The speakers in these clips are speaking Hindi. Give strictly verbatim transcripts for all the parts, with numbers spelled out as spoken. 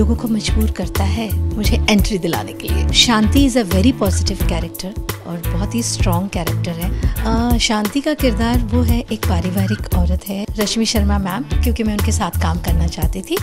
लोगों को मजबूर करता है मुझे एंट्री दिलाने के लिए। Shanti is a very positive character और बहुत ही स्ट्रॉन्ग कैरेक्टर है। शांति का किरदार वो है, एक पारिवारिक औरत है, रश्मि शर्मा मैम, क्योंकि मैं उनके साथ काम करना चाहती थी।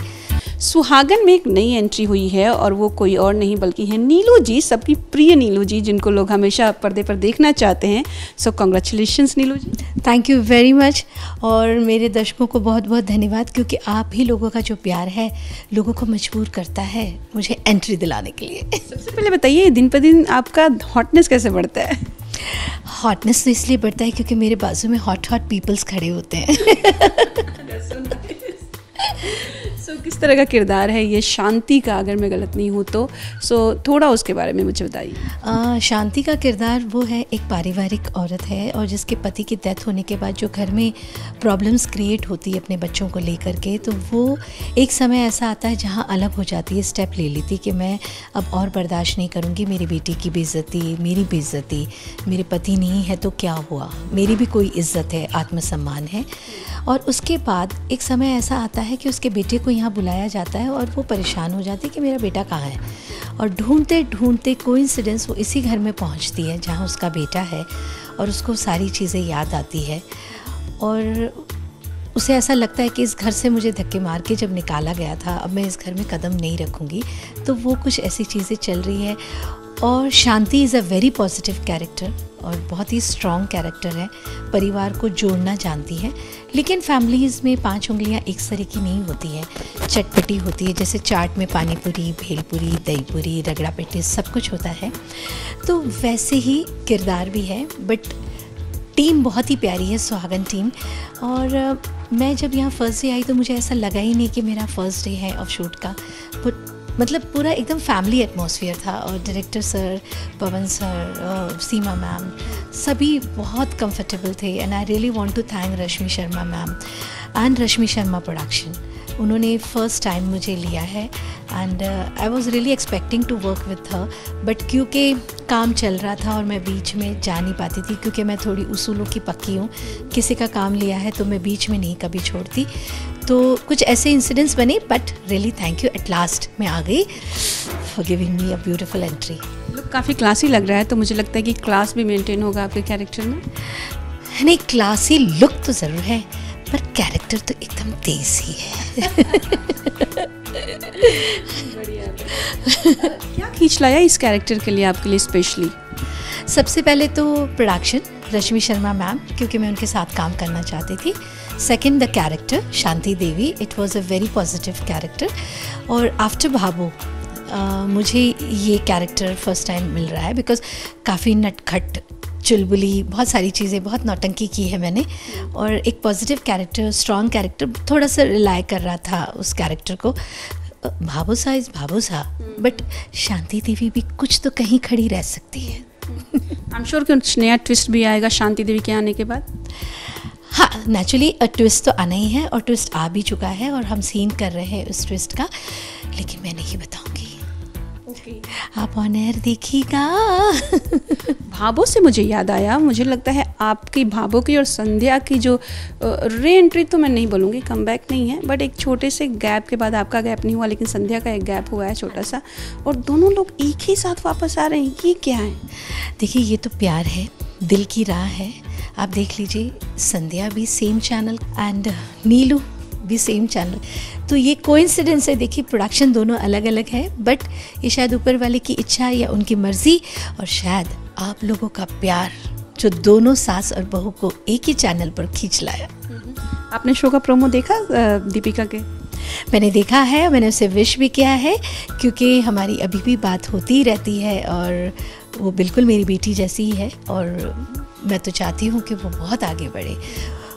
सुहागन में एक नई एंट्री हुई है और वो कोई और नहीं बल्कि है नीलू जी, सबकी प्रिय नीलू जी, जिनको लोग हमेशा पर्दे पर देखना चाहते हैं। So congratulations Neelu ji. Thank you very much. और मेरे दर्शकों को बहुत बहुत धन्यवाद, क्योंकि आप ही लोगों का जो प्यार है लोगों को मजबूर करता है मुझे एंट्री दिलाने के लिए। सबसे पहले बताइए, दिन पर दिन आपका हॉटनेस कैसे बढ़ता है? हॉटनेस तो इसलिए बढ़ता है क्योंकि मेरे बाजू में हॉट हॉट पीपल्स खड़े होते हैं। सो so, किस तरह का किरदार है ये शांति का, अगर मैं गलत नहीं हूँ तो? सो so, थोड़ा उसके बारे में मुझे बताइए। शांति का किरदार वो है, एक पारिवारिक औरत है और जिसके पति की डेथ होने के बाद जो घर में प्रॉब्लम्स क्रिएट होती है अपने बच्चों को लेकर के, तो वो एक समय ऐसा आता है जहाँ अलग हो जाती है, स्टेप ले लेती कि मैं अब और बर्दाश्त नहीं करूँगी मेरी बेटी की बेइज्जती, मेरी बेइज्जती, मेरे पति नहीं है तो क्या हुआ, मेरी भी कोई इज्जत है, आत्मसम्मान है। और उसके बाद एक समय ऐसा आता है कि उसके बेटे को यहाँ बुलाया जाता है और वो परेशान हो जाती है कि मेरा बेटा कहाँ है, और ढूंढते ढूंढते कोइंसिडेंस वो इसी घर में पहुँचती है जहाँ उसका बेटा है, और उसको सारी चीज़ें याद आती है और उसे ऐसा लगता है कि इस घर से मुझे धक्के मार के जब निकाला गया था, अब मैं इस घर में कदम नहीं रखूँगी। तो वो कुछ ऐसी चीज़ें चल रही है। और Shanti is a very positive character और बहुत ही स्ट्रॉन्ग कैरेक्टर है, परिवार को जोड़ना जानती है, लेकिन फैमिलीज़ में पांच उंगलियां एक तरह की नहीं होती है, चटपटी होती है। जैसे चाट में पानीपुरी, भेलपुरी, दहीपुरी, रगड़ा पेटी सब कुछ होता है, तो वैसे ही किरदार भी है। बट टीम बहुत ही प्यारी है, सुहागन टीम। और मैं जब यहाँ फर्स्ट डे आई तो मुझे ऐसा लगा ही नहीं कि मेरा फर्स्ट डे है ऑफ शूट का, बट मतलब पूरा एकदम फैमिली एटमॉस्फेयर था। और director sir, Pawan sir, Seema ma'am, सभी बहुत कंफर्टेबल थे। And I really want to thank Rashmi Sharma ma'am and Rashmi Sharma production. उन्होंने फ़र्स्ट टाइम मुझे लिया है and I was really expecting to work with her, but क्योंकि काम चल रहा था और मैं बीच में जा नहीं पाती थी, क्योंकि मैं थोड़ी उसूलों की पक्की हूँ, किसी का काम लिया है तो मैं बीच में नहीं कभी छोड़ती। तो कुछ ऐसे इंसिडेंट्स बने, but really thank you, at last मैं आ गई, for giving me a beautiful entry. Look काफ़ी क्लासी लग रहा है, तो मुझे लगता है कि क्लास भी मेंटेन होगा आपके कैरेक्टर में। नहीं, क्लासी लुक तो ज़रूर है, पर कैरेक्टर तो एकदम देसी है। बढ़िया। क्या खींच लाया इस कैरेक्टर के लिए आपके लिए स्पेशली? सबसे पहले तो प्रोडक्शन, रश्मि शर्मा मैम, क्योंकि मैं उनके साथ काम करना चाहती थी। Second, the character Shanti Devi, it was a very positive character. और आफ्टर भाभो मुझे ये कैरेक्टर फर्स्ट टाइम मिल रहा है, बिकॉज काफ़ी नटखट, चुलबुली, बहुत सारी चीज़ें, बहुत नौटंकी की है मैंने, और एक पॉजिटिव कैरेक्टर, स्ट्रॉन्ग कैरेक्टर, थोड़ा सा रिलाई कर रहा था उस कैरेक्टर को। भाभो सा इज़ भाभो सा, बट शांति देवी भी कुछ तो कहीं खड़ी रह सकती है। आई एम श्योर कि कुछ नया ट्विस्ट भी आएगा शांति देवी के आने के बाद। हाँ, नेचुरली ट्विस्ट तो आना ही है, और ट्विस्ट आ भी चुका है और हम सीन कर रहे हैं उस ट्विस्ट का, लेकिन मैं नहीं बताऊँगी, आप ऑन एयर देखिएगा। भाभो से मुझे याद आया, मुझे लगता है आपकी, भाभो की और संध्या की जो री एंट्री, तो मैं नहीं बोलूँगी कमबैक नहीं है, बट एक छोटे से गैप के बाद, आपका गैप नहीं हुआ लेकिन संध्या का एक गैप हुआ है छोटा सा, और दोनों लोग एक ही साथ वापस आ रहे हैं, ये क्या है? देखिए, ये तो प्यार है, दिल की राह है। आप देख लीजिए, संध्या भी सेम चैनल एंड नीलू भी सेम चैनल, तो ये कोइंसिडेंस है। देखिए, प्रोडक्शन दोनों अलग अलग है, बट ये शायद ऊपर वाले की इच्छा या उनकी मर्जी, और शायद आप लोगों का प्यार जो दोनों सास और बहू को एक ही चैनल पर खींच लाया। आपने शो का प्रोमो देखा दीपिका के? मैंने देखा है, मैंने उसे विश भी किया है, क्योंकि हमारी अभी भी बात होती ही रहती है और वो बिल्कुल मेरी बेटी जैसी ही है, और मैं तो चाहती हूँ कि वो बहुत आगे बढ़े।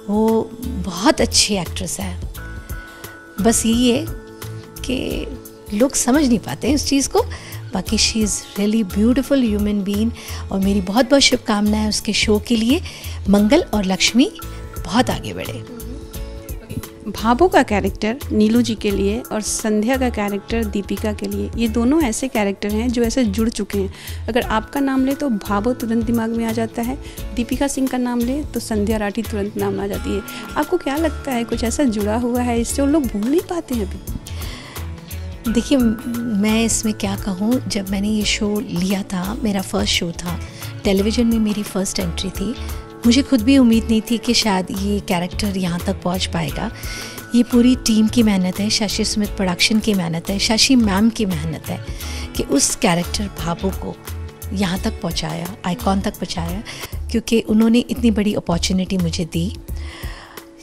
वो बहुत अच्छी एक्ट्रेस है, बस यही है कि लोग समझ नहीं पाते हैं उस चीज़ को। बाकी she is really beautiful human being, और मेरी बहुत बहुत शुभकामनाएं उसके शो के लिए। मंगल और लक्ष्मी बहुत आगे बढ़े। भाभो का कैरेक्टर नीलू जी के लिए और संध्या का कैरेक्टर दीपिका के लिए, ये दोनों ऐसे कैरेक्टर हैं जो ऐसे जुड़ चुके हैं। अगर आपका नाम ले तो भाभो तुरंत दिमाग में आ जाता है, दीपिका सिंह का नाम ले तो संध्या राठी तुरंत नाम आ जाती है। आपको क्या लगता है, कुछ ऐसा जुड़ा हुआ है इससे वो लोग भूल नहीं पाते हैं अभी? देखिए मैं इसमें क्या कहूँ, जब मैंने ये शो लिया था, मेरा फर्स्ट शो था, टेलीविज़न में मेरी फ़र्स्ट एंट्री थी, मुझे खुद भी उम्मीद नहीं थी कि शायद ये कैरेक्टर यहाँ तक पहुँच पाएगा। ये पूरी टीम की मेहनत है, शशि स्मित प्रोडक्शन की मेहनत है, शशि मैम की मेहनत है कि उस कैरेक्टर भाभो को यहाँ तक पहुँचाया, आइकॉन तक पहुँचाया, क्योंकि उन्होंने इतनी बड़ी अपॉर्चुनिटी मुझे दी।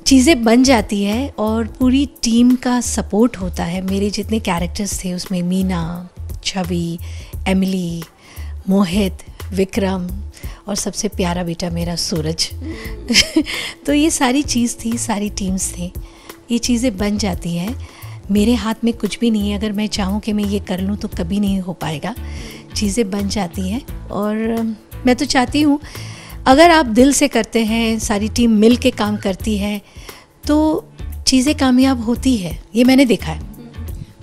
चीज़ें बन जाती है और पूरी टीम का सपोर्ट होता है। मेरे जितने कैरेक्टर्स थे उसमें मीना, छवि, एमिली, मोहित, विक्रम और सबसे प्यारा बेटा मेरा सूरज तो ये सारी चीज़ थी, सारी टीम्स थी, ये चीज़ें बन जाती हैं। मेरे हाथ में कुछ भी नहीं है, अगर मैं चाहूँ कि मैं ये कर लूँ तो कभी नहीं हो पाएगा। चीज़ें बन जाती हैं और मैं तो चाहती हूँ अगर आप दिल से करते हैं, सारी टीम मिल के काम करती है तो चीज़ें कामयाब होती है। ये मैंने देखा है।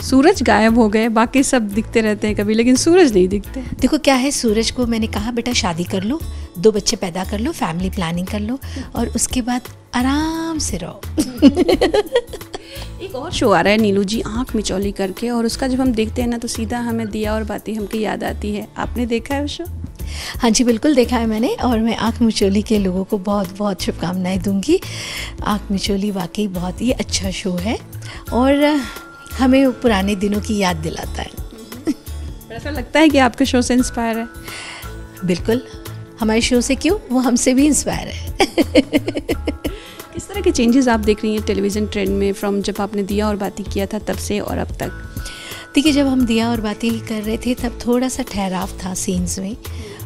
सूरज गायब हो गए, बाकी सब दिखते रहते हैं कभी, लेकिन सूरज नहीं दिखते। देखो क्या है, सूरज को मैंने कहा बेटा शादी कर लो, दो बच्चे पैदा कर लो, फैमिली प्लानिंग कर लो और उसके बाद आराम से रहो एक और शो आ रहा है नीलू जी, आँख मिचौली करके, और उसका जब हम देखते हैं ना तो सीधा हमें दिया और बाती हमकी याद आती है। आपने देखा है वो शो? हाँ जी बिल्कुल देखा है मैंने, और मैं आँख मिचौली के लोगों को बहुत बहुत शुभकामनाएं दूंगी। आँख मिचौली वाकई बहुत ही अच्छा शो है और हमें पुराने दिनों की याद दिलाता है। ऐसा लगता है कि आपके शो से इंस्पायर है? बिल्कुल, हमारे शो से क्यों, वो हमसे भी इंस्पायर है इस तरह के चेंजेस आप देख रही हैं टेलीविज़न ट्रेंड में, फ्रॉम जब आपने दिया और बाती किया था तब से और अब तक? देखिए जब हम दिया और बातें कर रहे थे तब थोड़ा सा ठहराव था सीन्स में,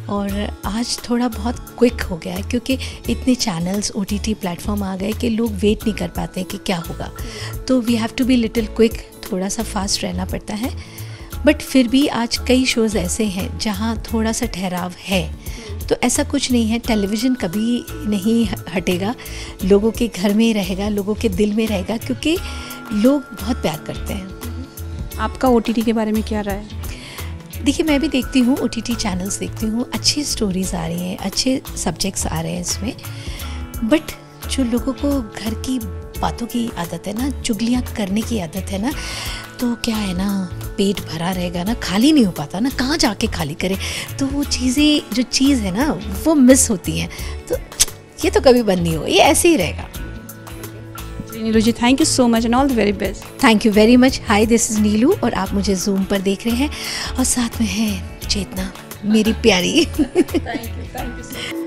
और आज थोड़ा बहुत क्विक हो गया है क्योंकि इतने चैनल्स, ओटीटी प्लेटफॉर्म आ गए कि लोग वेट नहीं कर पाते कि क्या होगा, तो we have to be little quick, थोड़ा सा फास्ट रहना पड़ता है। बट फिर भी आज कई शोज़ ऐसे हैं जहां थोड़ा सा ठहराव है, तो ऐसा कुछ नहीं है। टेलीविज़न कभी नहीं हटेगा, लोगों के घर में रहेगा, लोगों के दिल में रहेगा, क्योंकि लोग बहुत प्यार करते हैं। आपका ओटीटी के बारे में क्या राय है? देखिए मैं भी देखती हूँ, ओटीटी चैनल्स देखती हूँ, अच्छी स्टोरीज़ आ रही हैं, अच्छे सब्जेक्ट्स आ रहे हैं इसमें, बट जो लोगों को घर की बातों की आदत है ना, चुगलियाँ करने की आदत है ना, तो क्या है ना, पेट भरा रहेगा ना, खाली नहीं हो पाता ना, कहाँ जाके खाली करे, तो वो चीज़ें, जो चीज़ है ना वो मिस होती हैं, तो ये तो कभी बंद नहीं हो, ये ऐसे ही रहेगा। Neelu ji thank you so much and all the very best. Thank you very much. Hi this is Neelu और आप मुझे जूम पर देख रहे हैं और साथ में है चेतना मेरी प्यारी। Thank you, thank you.